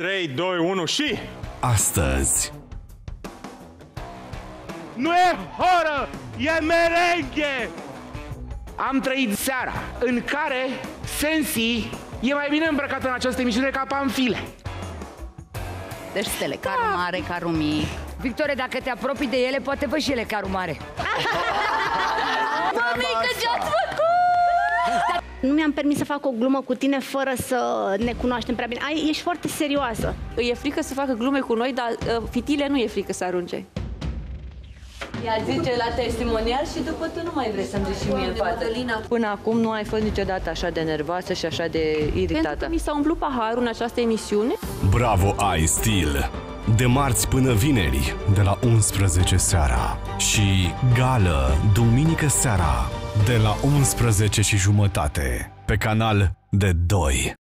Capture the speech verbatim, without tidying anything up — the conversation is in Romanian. trei, doi, unu și... Astăzi... Nu e horă, e merenghe! Am trăit seara în care Sensy e mai bine îmbrăcată în această emisiune ca Panfile. Deci stele, da. Carul mare, carul mic. Victoria, dacă te apropii de ele, poate vă și ele carul mare. Mămică, ce-ați făcut? Nu mi-am permis să fac o glumă cu tine fără să ne cunoaștem prea bine. Ai, ești foarte serioasă. Îi e frică să facă glume cu noi, dar uh, fitile nu e frică să arunce. Ea zice la testimonial și după tu nu mai vrei să-mi zici și mie în față. Până acum nu ai fost niciodată așa de nervoasă și așa de iritată. Pentru că mi s-a umplut paharul în această emisiune. Bravo, ai stil! De marți până vineri, de la unsprezece seara. Și gală, duminică seara, de la unsprezece și jumătate, pe Canal D doi.